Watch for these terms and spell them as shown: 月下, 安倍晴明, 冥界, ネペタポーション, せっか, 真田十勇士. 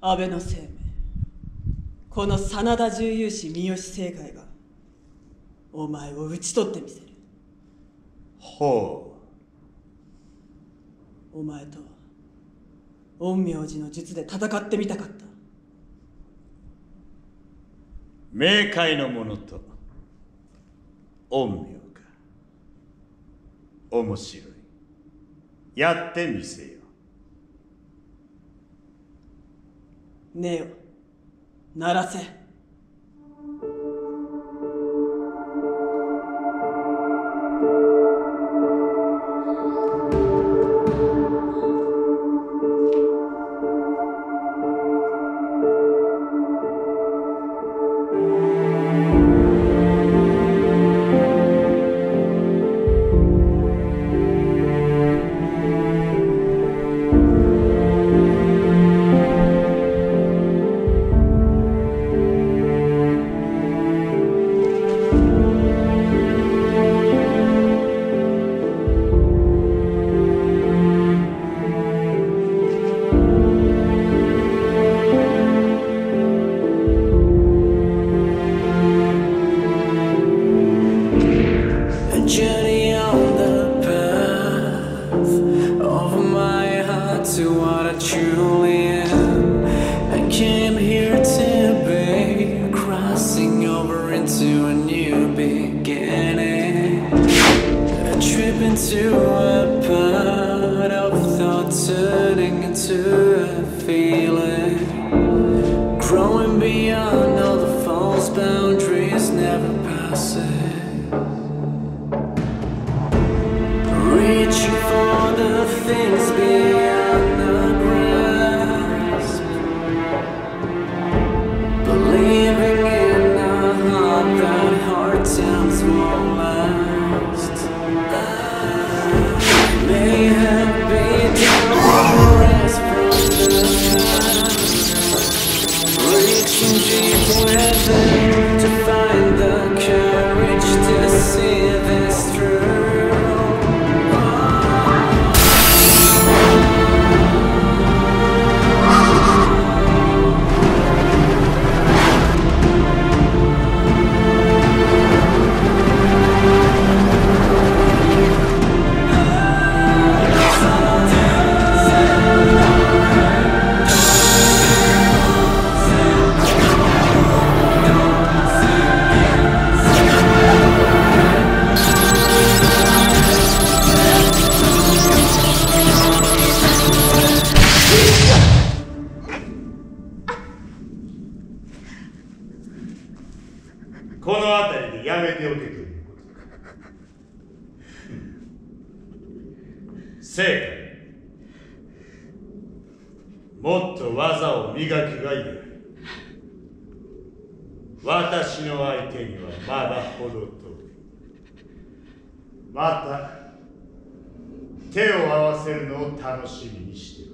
安倍の生命、この真田重勇士三好政界がお前を討ち取ってみせる。ほう。お前とは陰陽師の術で戦ってみたかった。冥界の者と陰陽か。面白い。やってみせよ。音を鳴らせ。また手を合わせるのを楽しみにしている。